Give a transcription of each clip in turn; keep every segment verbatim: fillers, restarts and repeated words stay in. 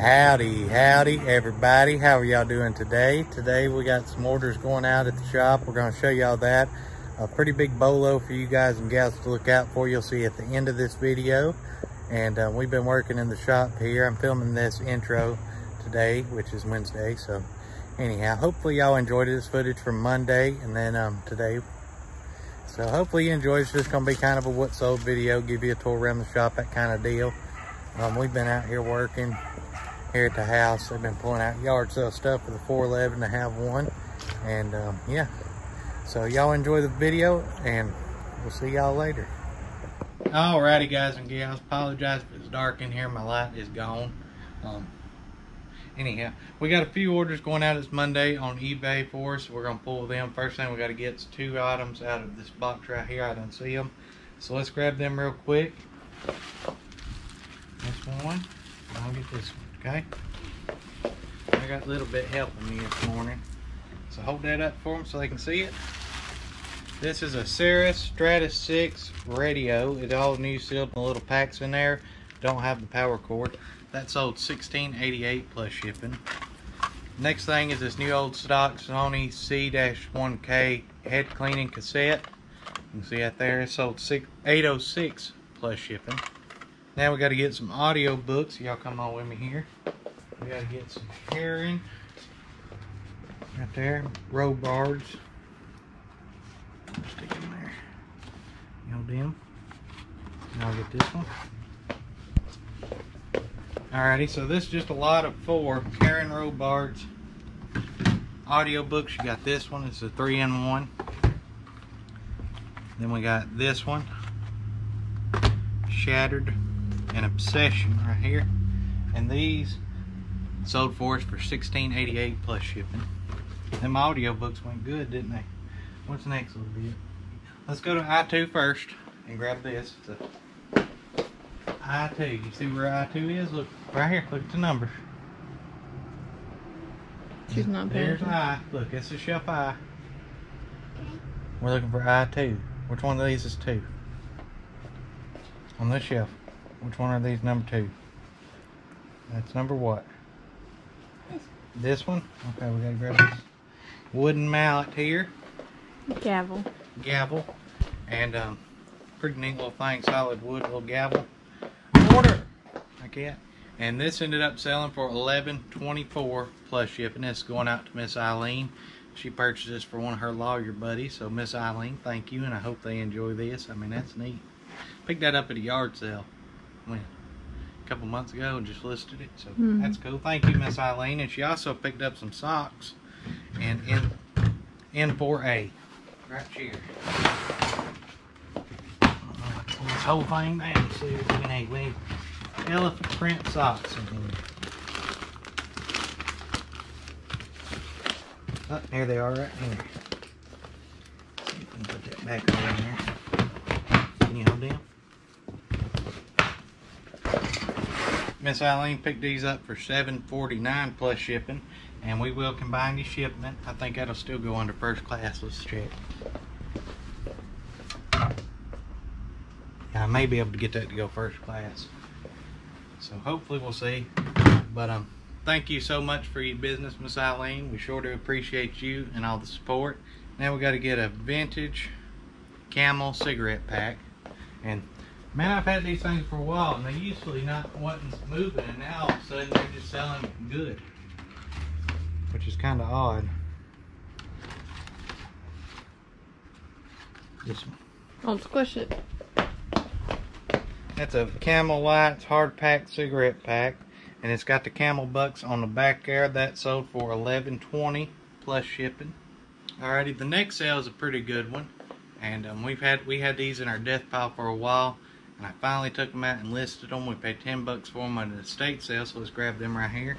Howdy, howdy everybody. How are y'all doing today? Today we got some orders going out at the shop. We're going to show y'all that. A pretty big bolo for you guys and gals to look out for. You'll see at the end of this video. And uh, we've been working in the shop here. I'm filming this intro today, which is Wednesday. So anyhow, hopefully y'all enjoyed this footage from Monday and then um, today. So hopefully you enjoyed. It's just going to be kind of a what sold video. Give you a tour around the shop, that kind of deal. Um, we've been out here working here at the house. They've been pulling out yard sale stuff for the four eleven to have one. And um, yeah, so y'all enjoy the video and we'll see y'all later. Alrighty guys and gals, apologize if it's dark in here. My light is gone. Um, anyhow, we got a few orders going out. It's Monday on eBay for us. We're going to pull them. First thing we got to get is two items out of this box right here. I didn't see them. So let's grab them real quick. This one, I'll get this one. Okay, I got a little bit helping me this morning, so hold that up for them so they can see it. This is a Cirrus Stratus six radio. It's all new, sealed, and the little packs in there. Don't have the power cord. That sold sixteen eighty-eight plus shipping. Next thing is this new old stock Sony C one K head cleaning cassette. You can see that there. It sold eight oh six plus shipping. Now we got to get some audio books. Y'all come on with me here. We got to get some Karen right there, Robards. Stick them there. You know them. And I'll get this one. Alrighty, so this is just a lot of four Karen Robards audio books. You got this one. It's a three in one. Then we got this one, Shattered and Obsession right here, and these sold for us for sixteen eighty-eight plus shipping. Them audiobooks went good, didn't they? What's next little bit? Let's go to I two first and grab this. So, I two, you see where I two is? Look right here. Look at the number. She's not there. There's I. Look, it's a shelf I. We're looking for I two. Which one of these is two? On this shelf. Which one are these number two? That's number what? This, this one? Okay, we gotta grab this wooden mallet here. Gavel. Gavel. And um, pretty neat little thing, solid wood, little gavel. Order! Like that. And this ended up selling for eleven twenty-four plus shipping. This is going out to Miss Eileen. She purchased this for one of her lawyer buddies. So Miss Eileen, thank you, and I hope they enjoy this. I mean, that's neat. Picked that up at a yard sale when, a couple months ago and just listed it, so mm. That's cool. Thank you, Miss Eileen. And she also picked up some socks and in N four A right here. Let's pull this whole thing down and see what we need. We need elephant print socks in here. Oh, here they are right here. Let's see if we can put that back over there. Can you hold them? Miss Eileen picked these up for seven forty-nine plus shipping, and we will combine the shipment. I think that'll still go under first class. Let's check. Yeah, I may be able to get that to go first class. So hopefully we'll see. But um, thank you so much for your business, Miss Eileen. We sure do appreciate you and all the support. Now we got to get a vintage Camel cigarette pack. And man, I've had these things for a while, and they usually not wasn't moving, and now all of a sudden they're just selling good, which is kind of odd. This one. Don't squish it. That's a Camel Lights hard pack cigarette pack, and it's got the Camel Bucks on the back there. That sold for eleven twenty plus shipping. Alrighty, the next sale is a pretty good one, and um, we've had we had these in our death pile for a while. And I finally took them out and listed them. We paid ten bucks for them at an estate sale, so let's grab them right here.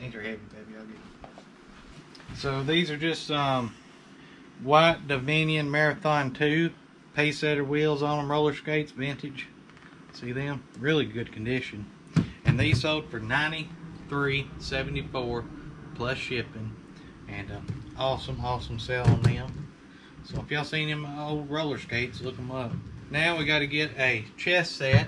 These are heavy, baby. I'll get them. So these are just um, white Dominion Marathon two. Pace setter wheels on them, roller skates, vintage. See them? Really good condition. And these sold for ninety-three seventy-four plus shipping. And um, awesome, awesome sale on them. So if y'all seen them old roller skates, look them up. Now we got to get a chess set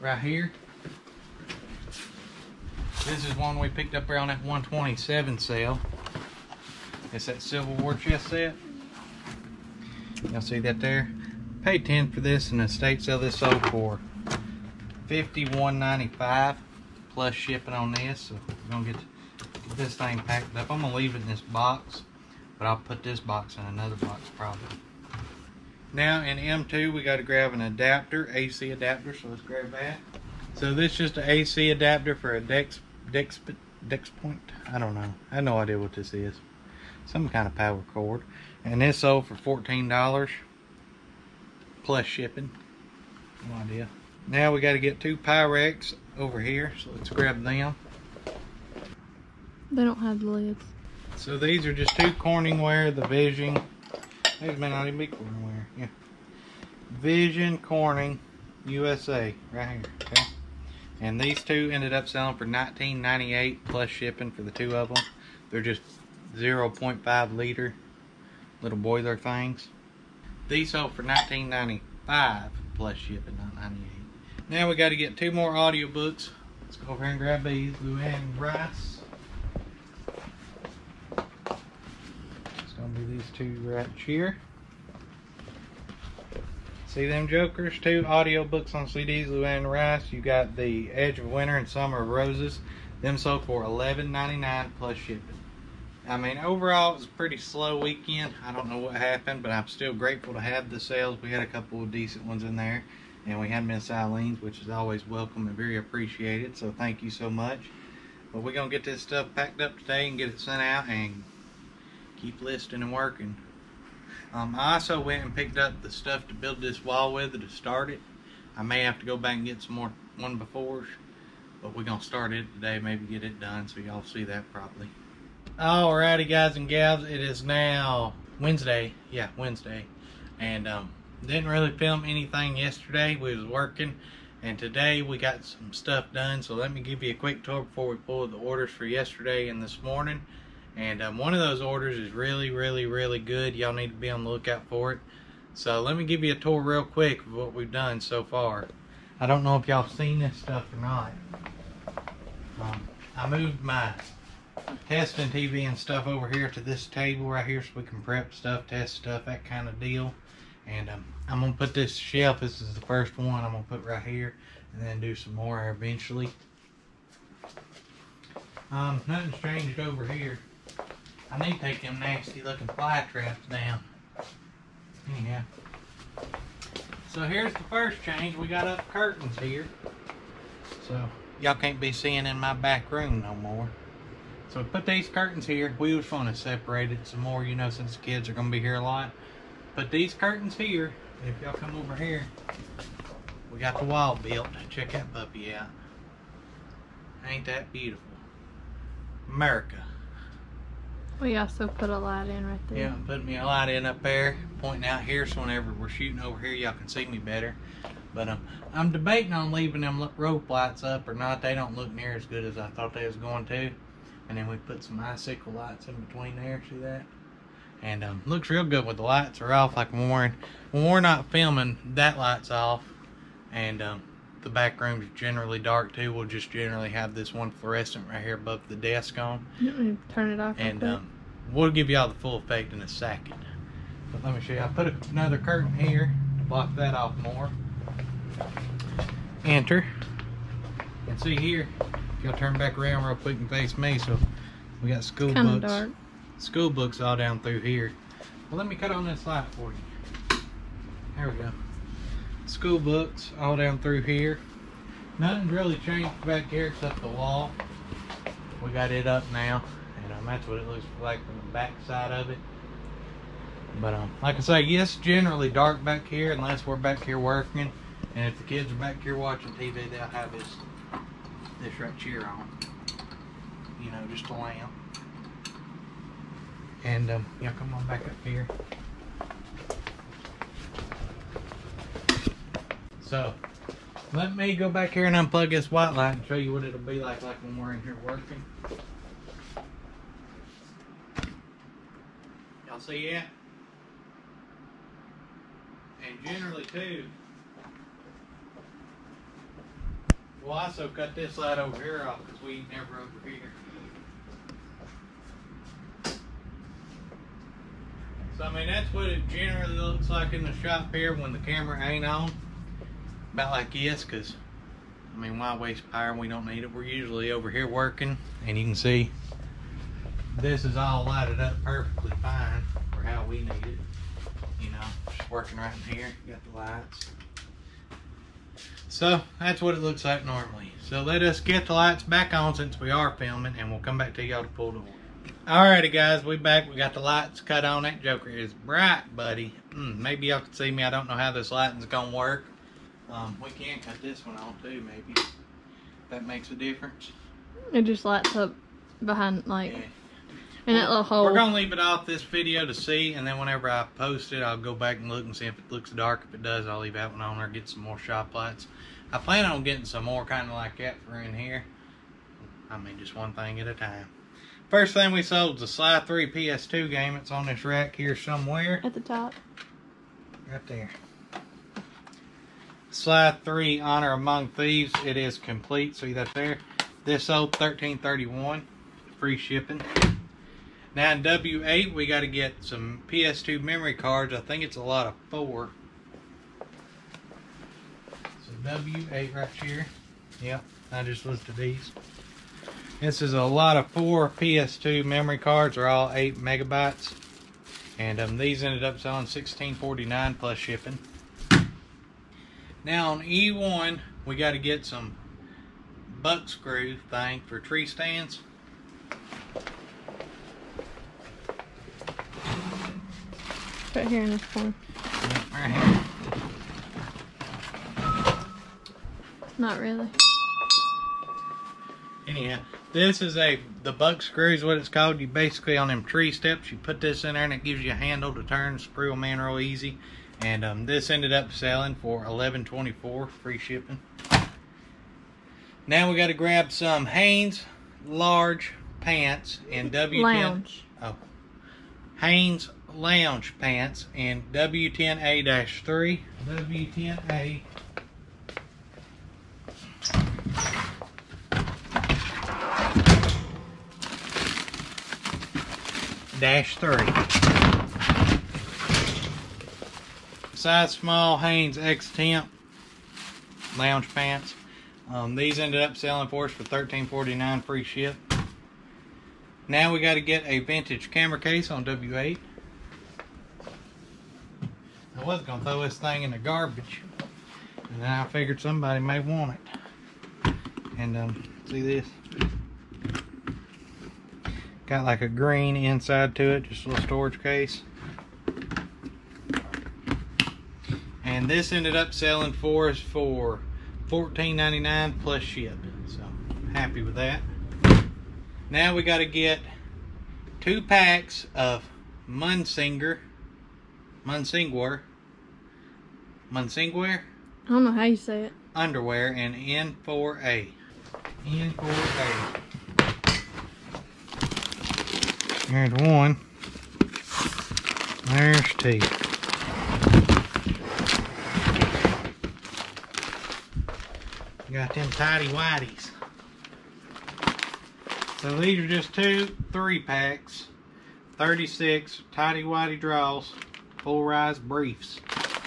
right here. This is one we picked up around that one twenty-seven sale. It's that Civil War chess set. Y'all see that there? Paid ten for this, and the estate sale this sold for fifty-one ninety-five plus shipping on this. So we're gonna get, get this thing packed up. I'm gonna leave it in this box, but I'll put this box in another box probably. Now in M two we got to grab an adapter, A C adapter. So let's grab that. So this is just an A C adapter for a Dex Dex Dex point. I don't know. I have no idea what this is. Some kind of power cord. And this sold for fourteen dollars plus shipping. No idea. Now we got to get two Pyrex over here, so let's grab them. They don't have lids. So these are just two Corningware, the Vision. These may not even be Corningware. Yeah. Vision Corning U S A right here. Okay. And these two ended up selling for nineteen ninety-eight plus shipping for the two of them. They're just zero point five liter little boiler things. These sold for nineteen ninety-five plus shipping, not ninety-eight. Now we got to get two more audiobooks. Let's go over here and grab these. Luann Rice. It's gonna be these two right here. See them jokers? Two audiobooks on C Ds. Luann Rice. You got The Edge of Winter and Summer of Roses. Them sold for eleven ninety-nine plus shipping. I mean, overall, it was a pretty slow weekend. I don't know what happened, but I'm still grateful to have the sales. We had a couple of decent ones in there, and we had Miss Eileen's, which is always welcome and very appreciated, so thank you so much. But we're going to get this stuff packed up today and get it sent out and keep listing and working. Um, I also went and picked up the stuff to build this wall with to start it. I may have to go back and get some more one befores, but we're going to start it today, maybe get it done, so y'all see that probably. Alrighty guys and gals, it is now Wednesday, yeah Wednesday, and um, didn't really film anything yesterday. We was working, and today we got some stuff done, so let me give you a quick tour before we pull the orders for yesterday and this morning. And um, one of those orders is really really really good. Y'all need to be on the lookout for it. So let me give you a tour real quick of what we've done so far. I don't know if y'all seen this stuff or not. Um, I moved my testing T V and stuff over here to this table right here so we can prep stuff, test stuff, that kind of deal. And um, I'm gonna put this shelf, this is the first one I'm gonna put right here, and then do some more eventually. Um, nothing's changed over here. I need to take them nasty looking fly traps down. Anyhow, so here's the first change. We got up curtains here, so y'all can't be seeing in my back room no more. So we put these curtains here. We was going to separate it some more, you know, since the kids are going to be here a lot. Put these curtains here. If y'all come over here, we got the wall built. Check that puppy out. Ain't that beautiful? America. We also put a light in right there. Yeah, put me a light in up there, pointing out here, so whenever we're shooting over here, y'all can see me better. But um, I'm debating on leaving them rope lights up or not. They don't look near as good as I thought they was going to. And then we put some icicle lights in between there, see that? And um, looks real good when the lights are off. Like when we're, in, when we're not filming, that light's off. And um, the back room's generally dark too. We'll just generally have this one fluorescent right here above the desk on. Turn it off. And um, we'll give y'all the full effect in a second. But let me show you. I put a, another curtain here to block that off more. Enter. And see here. Y'all turn back around real quick and face me. So we got school Kinda books. Dark. School books all down through here. Well, let me cut on this light for you. There we go. School books all down through here. Nothing's really changed back here except the wall. We got it up now, and um, that's what it looks like from the back side of it. But um, like I say, yes, generally dark back here unless we're back here working, and if the kids are back here watching T V, they'll have this. This right here on, you know, just a lamp. And um, y'all come on back up here. So let me go back here and unplug this white light and show you what it'll be like, like when we're in here working. Y'all see that? And generally too, We'll also cut this side over here off because we ain't never over here. So, I mean, that's what it generally looks like in the shop here when the camera ain't on. About like this, because, I mean, why waste power? We don't need it. We're usually over here working, and you can see this is all lighted up perfectly fine for how we need it. You know, just working right in here. You got the lights. So, that's what it looks like normally. So, let us get the lights back on since we are filming, and we'll come back to y'all to pull the order. Alrighty guys, we back. We got the lights cut on. That joker is bright, buddy. Mm, maybe y'all can see me. I don't know how this lighting's gonna work. Um, we can cut this one on too, maybe. That makes a difference. It just lights up behind, like, yeah. in that little hole. We're gonna leave it off this video to see, and then whenever I post it, I'll go back and look and see if it looks dark. If it does, I'll leave that one on there, get some more shop lights. I plan on getting some more kind of like that for in here. I mean, just one thing at a time. First thing we sold is a Sly three P S two game. It's on this rack here somewhere. At the top. Right there. Sly three Honor Among Thieves. It is complete. See that there? This sold thirteen thirty-one. Free shipping. Now in W eight, we got to get some P S two memory cards. I think it's a lot of four. So W eight right here. Yep, I just listed these. This is a lot of four P S two memory cards. They're all eight megabytes, and um, these ended up selling sixteen forty-nine plus shipping. Now on E one, we got to get some buck screw thing for tree stands. Right here in this corner. Right here. Not really. Anyhow, this is a, the buck screw is what it's called. You basically, on them tree steps, you put this in there and it gives you a handle to turn, screw them in real easy. And um, this ended up selling for eleven twenty-four, free shipping. Now we got to grab some Hanes large pants in W ten. Lounge. Oh, Hanes lounge pants in W ten A dash three. W ten A. Dash three. Size small Hanes X Temp lounge pants. Um, these ended up selling for us for thirteen forty-nine, free ship. Now we got to get a vintage camera case on W eight. I was gonna throw this thing in the garbage, and then I figured somebody may want it. And um, see this. Got like a green inside to it, just a little storage case. And this ended up selling for us for fourteen ninety-nine plus ship. So happy with that. Now we got to get two packs of Munsingwear. Munsingwear. Munsingwear? I don't know how you say it. Underwear in N four A. N four A. There's one. There's two. Got them tidy whities. So these are just two three packs. thirty-six tidy whitey draws, full rise briefs.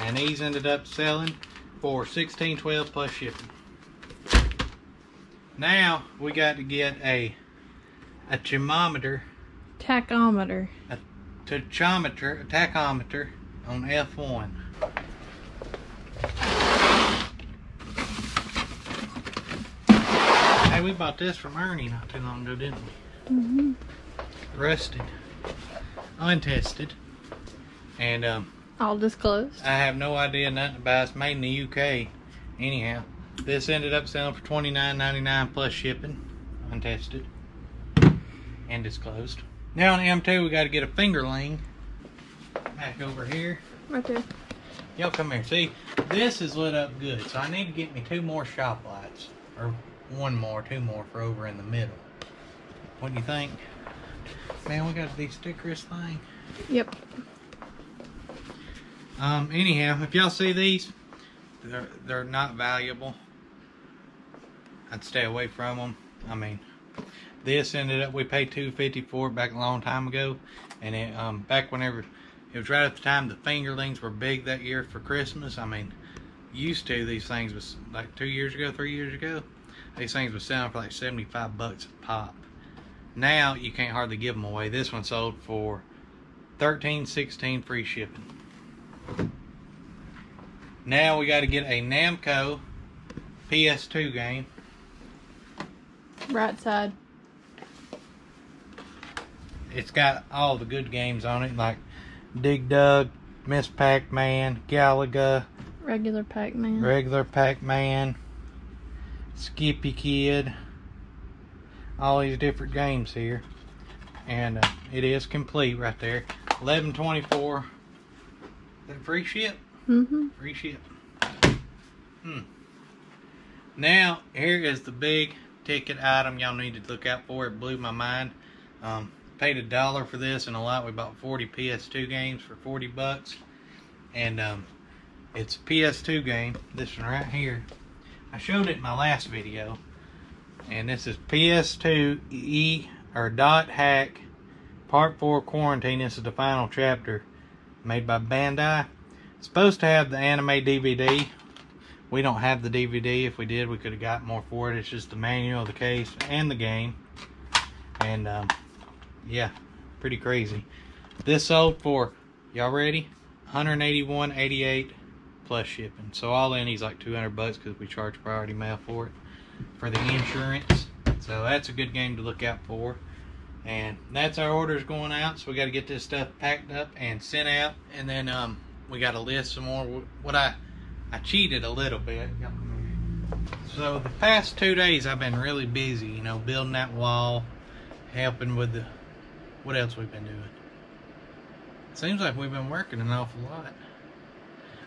And these ended up selling for sixteen twelve plus shipping. Now we got to get a a thermometer. Tachometer. A tachometer, a tachometer on F one. Hey, we bought this from Ernie not too long ago, didn't we? Mm-hmm. Rusted, untested, and um. all disclosed. I have no idea nothing about it. It's made in the U K. Anyhow, this ended up selling for twenty-nine ninety-nine plus shipping, untested and disclosed. Now on M two, we got to get a fingerling back over here. Right there. Y'all come here. See, this is lit up good, so I need to get me two more shop lights. Or one more, two more for over in the middle. What do you think? Man, we got to de-sticker this thing. Yep. Um, anyhow, if y'all see these, they're, they're not valuable. I'd stay away from them. I mean, this ended up, we paid two fifty for it back a long time ago, and it, um, back whenever, it was right at the time the fingerlings were big that year for Christmas. I mean, used to these things was like two years ago, three years ago, these things were selling for like seventy-five bucks a pop. Now you can't hardly give them away. This one sold for thirteen sixteen free shipping. Now we got to get a Namco P S two game. Right side. It's got all the good games on it, like Dig Dug, Miss Pac-Man, Galaga, regular Pac-Man, regular Pac-Man, Skippy Kid, all these different games here, and uh, it is complete right there. eleven twenty-four. That free ship. Mm-hmm. Free ship. Hmm. Now here is the big ticket item y'all need to look out for. It blew my mind. Um, paid a dollar for this, and a lot. We bought forty P S two games for forty bucks, and um, it's a P S two game. This one right here. I showed it in my last video, and this is P S two E or .hack Part Four Quarantine. This is the final chapter, made by Bandai. It's supposed to have the anime D V D. We don't have the D V D. If we did, we could have got more for it. It's just the manual, the case, and the game. And um, yeah, pretty crazy. This sold for, y'all ready? one eighty-one eighty-eight plus shipping. So all in, he's like two hundred bucks because we charge priority mail for it, for the insurance. So that's a good game to look out for. And that's our orders going out. So we got to get this stuff packed up and sent out. And then um, we got to list some more. What I I cheated a little bit. So the past two days I've been really busy, you know, building that wall, helping with the, what else we've been doing? It seems like we've been working an awful lot.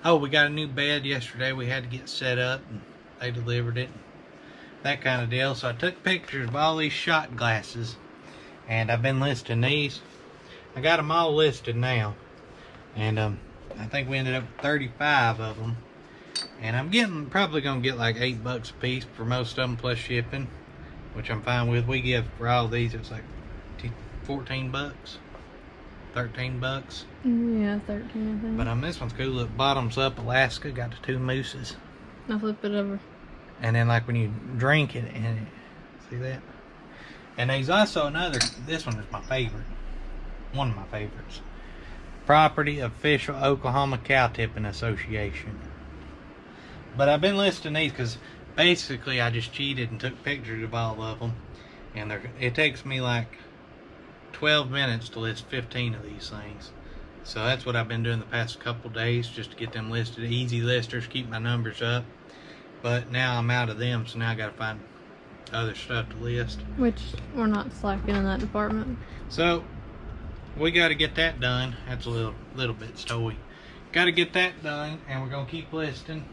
Oh, we got a new bed yesterday. We had to get set up and they delivered it, that kind of deal. So I took pictures of all these shot glasses and I've been listing these. I got them all listed now, and um, I think we ended up with thirty-five of them. And I'm getting, probably gonna get like eight bucks a piece for most of them plus shipping, which I'm fine with. We give for all these, it's like fourteen bucks, thirteen bucks. Yeah, thirteen, I think. But um, this one's cool. Look, bottoms up, Alaska, got the two mooses. I'll flip it over. And then like when you drink it, and it, see that? And there's also another, this one is my favorite. One of my favorites. Property official Oklahoma Cow Tipping Association. But I've been listing these because basically I just cheated and took pictures of all of them, and it takes me like twelve minutes to list fifteen of these things. So that's what I've been doing the past couple days, just to get them listed. Easy listers, keep my numbers up. But now I'm out of them, so now I got to find other stuff to list, which we're not slacking in that department. So we got to get that done. That's a little little bit stowy. Got to get that done, and we're gonna keep listing.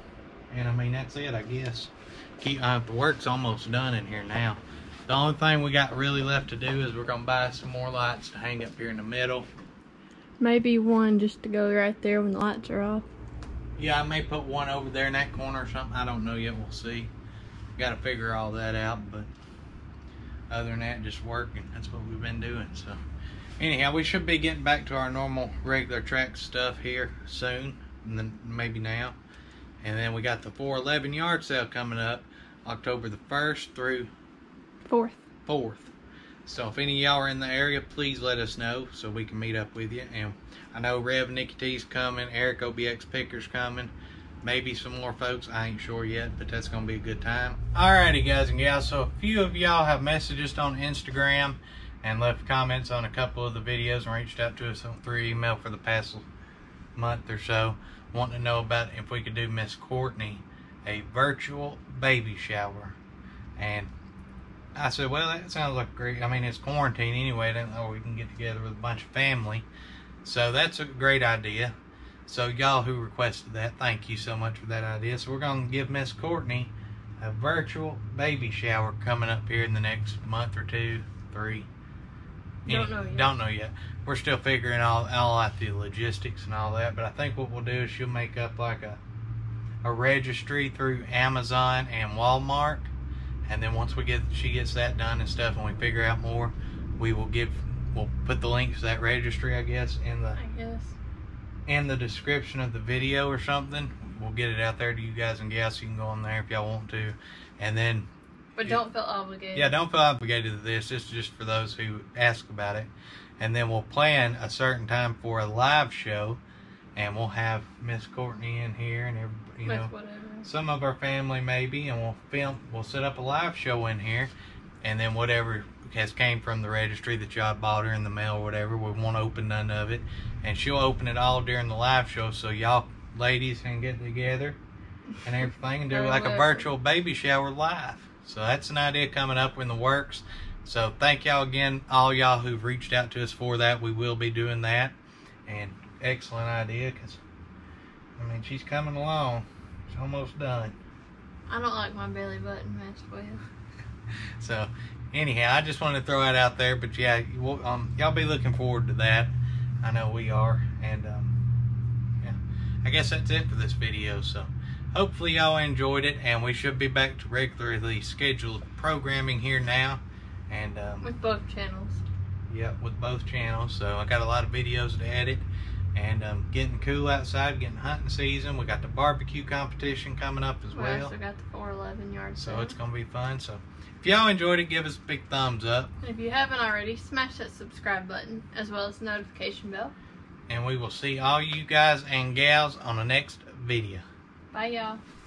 And I mean, that's it, I guess. Keep, uh, the work's almost done in here now. The only thing we got really left to do is we're gonna buy some more lights to hang up here in the middle. Maybe one just to go right there when the lights are off. Yeah, I may put one over there in that corner or something. I don't know yet, we'll see. Gotta figure all that out, but other than that, just working. That's what we've been doing, so. Anyhow, we should be getting back to our normal, regular track stuff here soon, and then maybe now. And then we got the four eleven yard sale coming up October the first through fourth. fourth. So if any of y'all are in the area, please let us know so we can meet up with you. And I know Rev Nikki T's coming, Eric O B X Picker's coming, maybe some more folks, I ain't sure yet, but that's gonna be a good time. Alrighty guys and gals, so a few of y'all have messaged us on Instagram and left comments on a couple of the videos and reached out to us on through email for the past month or so, wanting to know about if we could do Miss Courtney a virtual baby shower. And I said, well, that sounds like great. I mean, it's quarantine anyway, I don't know, we can get together with a bunch of family, so that's a great idea. So y'all who requested that, thank you so much for that idea. So we're gonna give Miss Courtney a virtual baby shower coming up here in the next month or two, three. Don't know yet. Don't know yet. We're still figuring all, all out the logistics and all that. But I think what we'll do is she'll make up like a, a registry through Amazon and Walmart, and then once we get she gets that done and stuff, and we figure out more, we will give we'll put the link to that registry, I guess, in the I guess. in the description of the video or something. We'll get it out there to you guys and gals. You can go on there if y'all want to, and then. But you, don't feel obligated. Yeah, don't feel obligated to this. It's just for those who ask about it, and then we'll plan a certain time for a live show, and we'll have Miss Courtney in here and everybody, you With know, whatever. some of our family maybe, and we'll film. We'll set up a live show in here, and then whatever has came from the registry that y'all bought her in the mail or whatever, we won't open none of it, and she'll open it all during the live show, so y'all ladies can get together and everything and do like a virtual baby shower live. So that's an idea coming up in the works. So thank y'all again, all y'all who've reached out to us for that. We will be doing that, and excellent idea, because I mean, she's coming along. It's almost done. I don't like my belly button messed with. So anyhow, I just wanted to throw that out there, but yeah, we'll, um, y'all be looking forward to that. I know we are, and um, yeah, I guess that's it for this video. So hopefully y'all enjoyed it, and we should be back to regularly scheduled programming here now, and um, with both channels. Yeah, with both channels. So I got a lot of videos to edit, and um, getting cool outside, getting hunting season. We got the barbecue competition coming up as well. We also got the four eleven yard sale. So it's gonna be fun. So if y'all enjoyed it, give us a big thumbs up. And if you haven't already, smash that subscribe button as well as the notification bell. And we will see all you guys and gals on the next video. Bye, y'all.